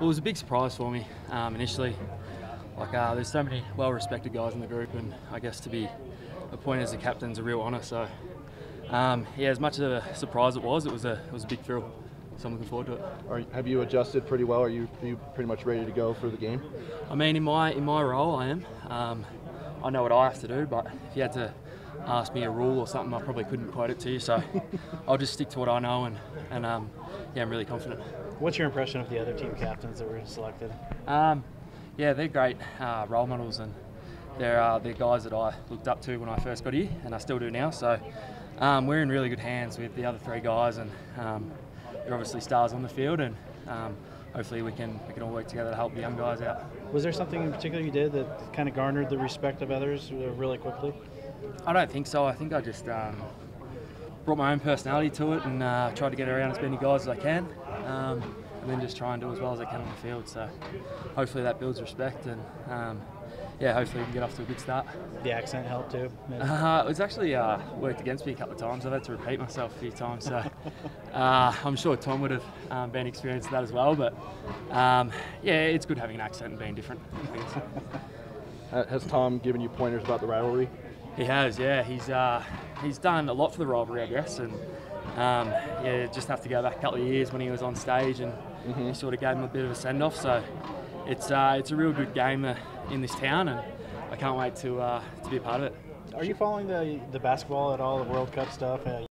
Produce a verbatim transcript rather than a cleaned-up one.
Well, it was a big surprise for me um, initially. Like, uh, there's so many well-respected guys in the group, and I guess to be appointed as the captain's a real honour. So, um, yeah, as much of a surprise it was, it was a it was a big thrill. So I'm looking forward to it. Are, have you adjusted pretty well? Are you are you pretty much ready to go for the game? I mean, in my in my role, I am. Um, I know what I have to do, but if you had to ask me a rule or something, I probably couldn't quote it to you. So I'll just stick to what I know, and and um, yeah, I'm really confident. What's your impression of the other team captains that were selected? Um, Yeah, they're great uh, role models, and they're, uh, they're guys that I looked up to when I first got here, and I still do now. So um, we're in really good hands with the other three guys, and um, they're obviously stars on the field, and um, hopefully we can, we can all work together to help the young guys out. Was there something in particular you did that kind of garnered the respect of others really quickly? I don't think so. I think I just um, brought my own personality to it, and uh, tried to get around as many guys as I can. Um, and then just try and do as well as I can on the field. So hopefully that builds respect, and um, yeah, hopefully we can get off to a good start. The accent helped too? Uh, it's actually uh, worked against me a couple of times. I've had to repeat myself a few times, so uh, I'm sure Tom would have um, been experienced that as well, but um, yeah, it's good having an accent and being different. uh, has Tom given you pointers about the rivalry? He has, yeah. He's, uh, he's done a lot for the rivalry, I guess, and um, yeah, just have to go back a couple of years when he was on stage, and mm-hmm. He sort of gave him a bit of a send-off, so it's uh, it's a real good game uh, in this town, and I can't wait to uh, to be a part of it. Are you following the the basketball at all, the World Cup stuff? Uh,